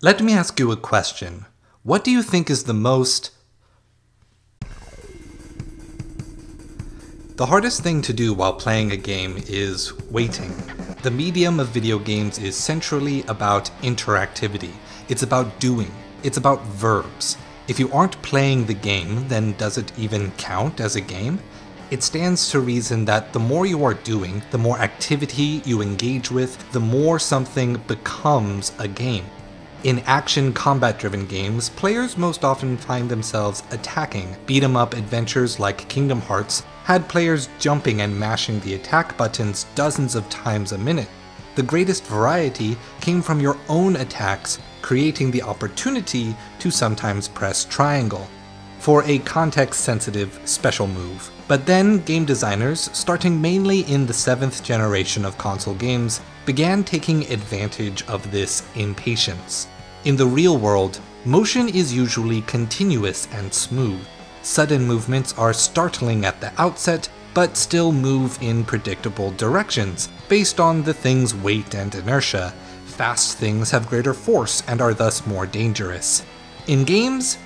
Let me ask you a question. What do you think is the hardest thing to do while playing a game is waiting. The medium of video games is centrally about interactivity. It's about doing. It's about verbs. If you aren't playing the game, then does it even count as a game? It stands to reason that the more you are doing, the more activity you engage with, the more something becomes a game. In action combat-driven games, players most often find themselves attacking. Beat-em-up adventures like Kingdom Hearts had players jumping and mashing the attack buttons dozens of times a minute. The greatest variety came from your own attacks, creating the opportunity to sometimes press triangle for a context-sensitive special move. But then game designers, starting mainly in the 7th generation of console games, began taking advantage of this impatience. In the real world, motion is usually continuous and smooth. Sudden movements are startling at the outset, but still move in predictable directions, based on the thing's weight and inertia. Fast things have greater force and are thus more dangerous. In games,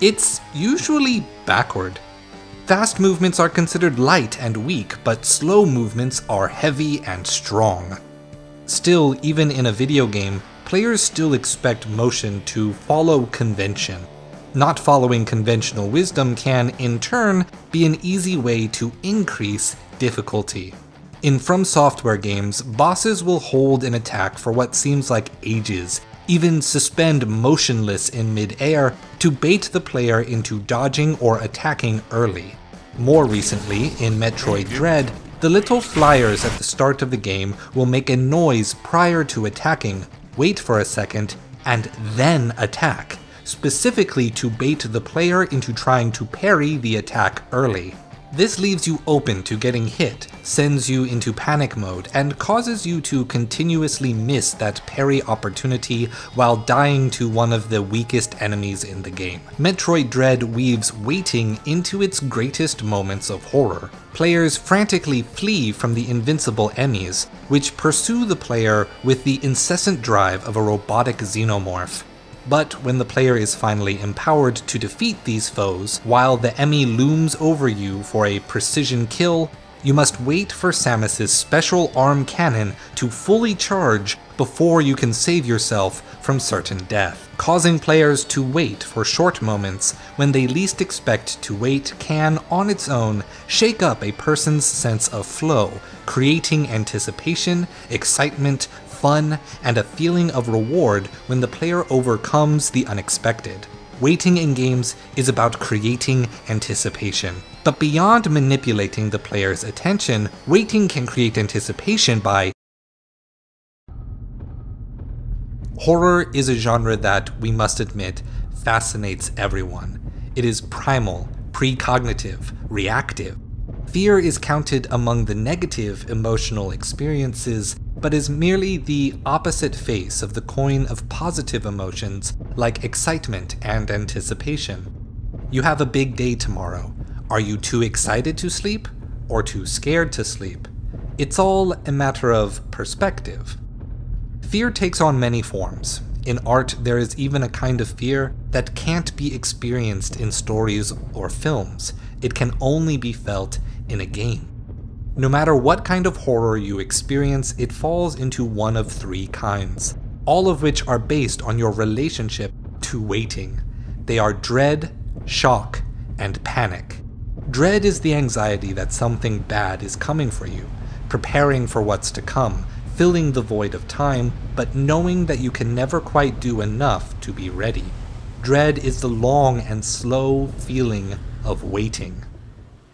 it's usually backward. Fast movements are considered light and weak, but slow movements are heavy and strong. Still, even in a video game, players still expect motion to follow convention. Not following conventional wisdom can, in turn, be an easy way to increase difficulty. In From Software games, bosses will hold an attack for what seems like ages, even suspend motionless in mid-air to bait the player into dodging or attacking early. More recently, in Metroid Dread, the little flyers at the start of the game will make a noise prior to attacking, wait for a second, and then attack, specifically to bait the player into trying to parry the attack early. This leaves you open to getting hit, sends you into panic mode, and causes you to continuously miss that parry opportunity while dying to one of the weakest enemies in the game. Metroid Dread weaves waiting into its greatest moments of horror. Players frantically flee from the invincible enemies, which pursue the player with the incessant drive of a robotic xenomorph. But when the player is finally empowered to defeat these foes, while the Emmy looms over you for a precision kill, you must wait for Samus' special arm cannon to fully charge before you can save yourself from certain death. Causing players to wait for short moments when they least expect to wait can, on its own, shake up a person's sense of flow, creating anticipation, excitement, fun, and a feeling of reward when the player overcomes the unexpected. Waiting in games is about creating anticipation. But beyond manipulating the player's attention, waiting can create anticipation by... Horror is a genre that, we must admit, fascinates everyone. It is primal, precognitive, reactive. Fear is counted among the negative emotional experiences, but is merely the opposite face of the coin of positive emotions like excitement and anticipation. You have a big day tomorrow. Are you too excited to sleep or too scared to sleep? It's all a matter of perspective. Fear takes on many forms. In art, there is even a kind of fear that can't be experienced in stories or films. It can only be felt in a game. No matter what kind of horror you experience, it falls into one of three kinds, all of which are based on your relationship to waiting. They are dread, shock, and panic. Dread is the anxiety that something bad is coming for you, preparing for what's to come, filling the void of time, but knowing that you can never quite do enough to be ready. Dread is the long and slow feeling of waiting.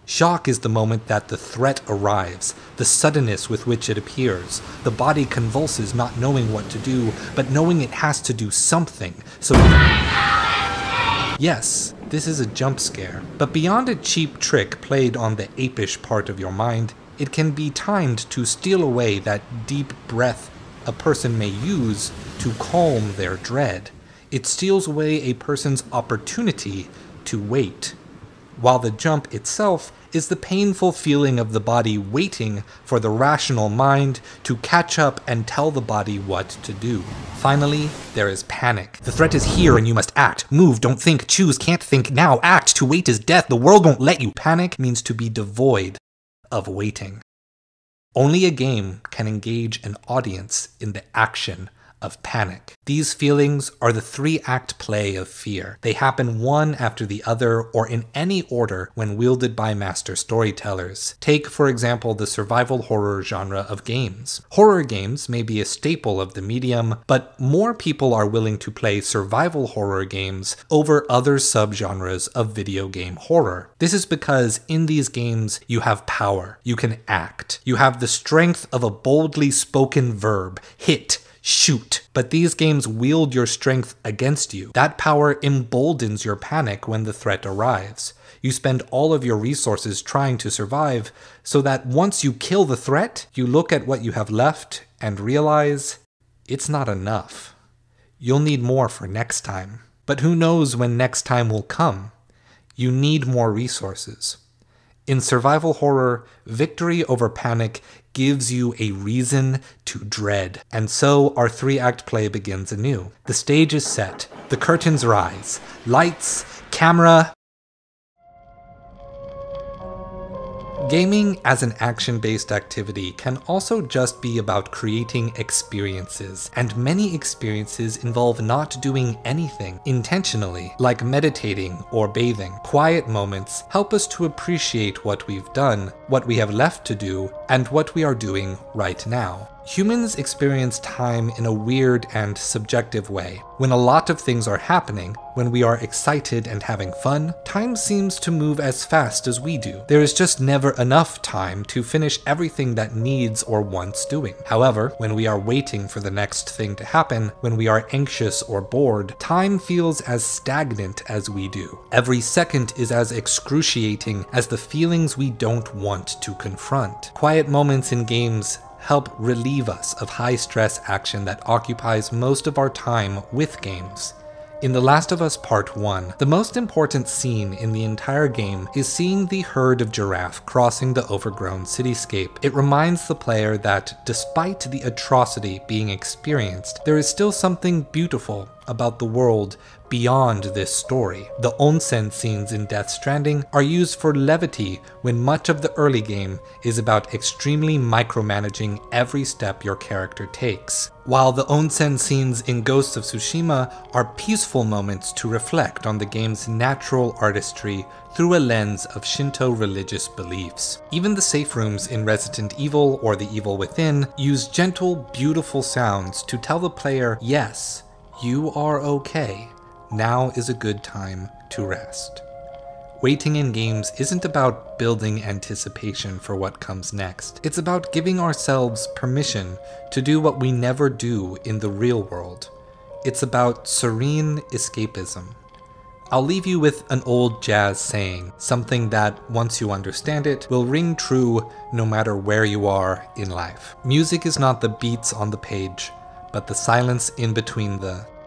Shock is the moment that the threat arrives, the suddenness with which it appears. The body convulses, not knowing what to do, but knowing it has to do something, so... Yes, this is a jump scare. But beyond a cheap trick played on the apish part of your mind, it can be timed to steal away that deep breath a person may use to calm their dread. It steals away a person's opportunity to wait, while the jump itself is the painful feeling of the body waiting for the rational mind to catch up and tell the body what to do. Finally, there is panic. The threat is here and you must act. Move, don't think, choose, can't think, now act. To wait is death, the world won't let you. Panic means to be devoid of waiting. Only a game can engage an audience in the action of panic. These feelings are the three-act play of fear. They happen one after the other or in any order when wielded by master storytellers. Take, for example, the survival horror genre of games. Horror games may be a staple of the medium, but more people are willing to play survival horror games over other subgenres of video game horror. This is because in these games you have power, you can act, you have the strength of a boldly spoken verb, hit, shoot. But these games wield your strength against you. That power emboldens your panic when the threat arrives. You spend all of your resources trying to survive, so that once you kill the threat, you look at what you have left and realize it's not enough. You'll need more for next time. But who knows when next time will come? You need more resources. In survival horror, victory over panic gives you a reason to dread. And so our three-act play begins anew. The stage is set, the curtains rise, lights, camera. Gaming as an action-based activity can also just be about creating experiences, and many experiences involve not doing anything intentionally, like meditating or bathing. Quiet moments help us to appreciate what we've done, what we have left to do, and what we are doing right now. Humans experience time in a weird and subjective way. When a lot of things are happening, when we are excited and having fun, time seems to move as fast as we do. There is just never enough time to finish everything that needs or wants doing. However, when we are waiting for the next thing to happen, when we are anxious or bored, time feels as stagnant as we do. Every second is as excruciating as the feelings we don't want to confront. Quiet moments in games help relieve us of high-stress action that occupies most of our time with games. In The Last of Us Part 1, the most important scene in the entire game is seeing the herd of giraffe crossing the overgrown cityscape. It reminds the player that, despite the atrocity being experienced, there is still something beautiful about the world beyond this story. The onsen scenes in Death Stranding are used for levity when much of the early game is about extremely micromanaging every step your character takes. While the onsen scenes in Ghosts of Tsushima are peaceful moments to reflect on the game's natural artistry through a lens of Shinto religious beliefs. Even the safe rooms in Resident Evil or The Evil Within use gentle, beautiful sounds to tell the player, yes, you are okay. Now is a good time to rest. Waiting in games isn't about building anticipation for what comes next. It's about giving ourselves permission to do what we never do in the real world. It's about serene escapism. I'll leave you with an old jazz saying, something that, once you understand it, will ring true no matter where you are in life. Music is not the beats on the page, but the silence in between the